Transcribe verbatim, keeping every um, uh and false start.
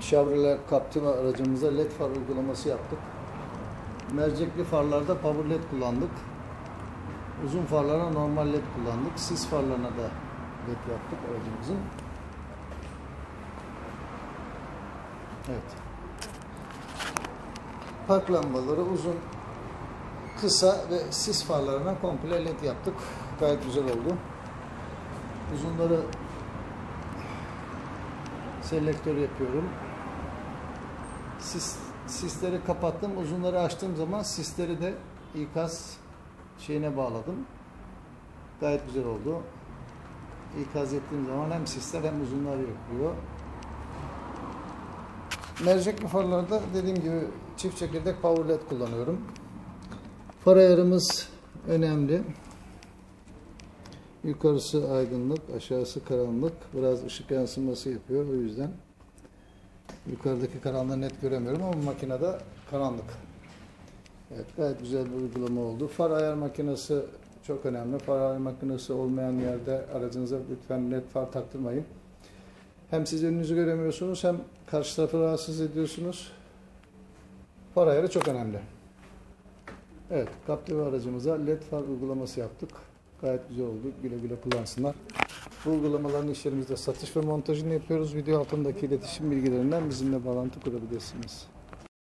Chevrolet Captiva aracımıza led far uygulaması yaptık. Mercekli farlarda power led kullandık. Uzun farlara normal led kullandık. Sis farlarına da led yaptık aracımızın. Evet. Park lambaları uzun, kısa ve sis farlarına komple led yaptık. Gayet güzel oldu. Uzunları selektör yapıyorum. Sis, sisleri kapattım. Uzunları açtığım zaman sisleri de ikaz şeyine bağladım. Gayet güzel oldu. İkaz ettiğim zaman hem sisler hem uzunlar yapıyor. Mercekli farlarda dediğim gibi çift çekirdek power led kullanıyorum. Far ayarımız önemli. Yukarısı aydınlık, aşağısı karanlık. Biraz ışık yansıması yapıyor. O yüzden yukarıdaki karanlığı net göremiyorum ama makinede karanlık. Evet, gayet güzel bir uygulama oldu. Far ayar makinesi çok önemli. Far ayar makinesi olmayan yerde aracınıza lütfen led far taktırmayın. Hem siz önünüzü göremiyorsunuz hem karşı tarafı rahatsız ediyorsunuz. Far ayarı çok önemli. Evet, Captiva aracımıza led far uygulaması yaptık. Gayet güzel oldu. Güle güle kullansınlar. Bu uygulamaların iş yerimizde satış ve montajını yapıyoruz. Video altındaki iletişim bilgilerinden bizimle bağlantı kurabilirsiniz.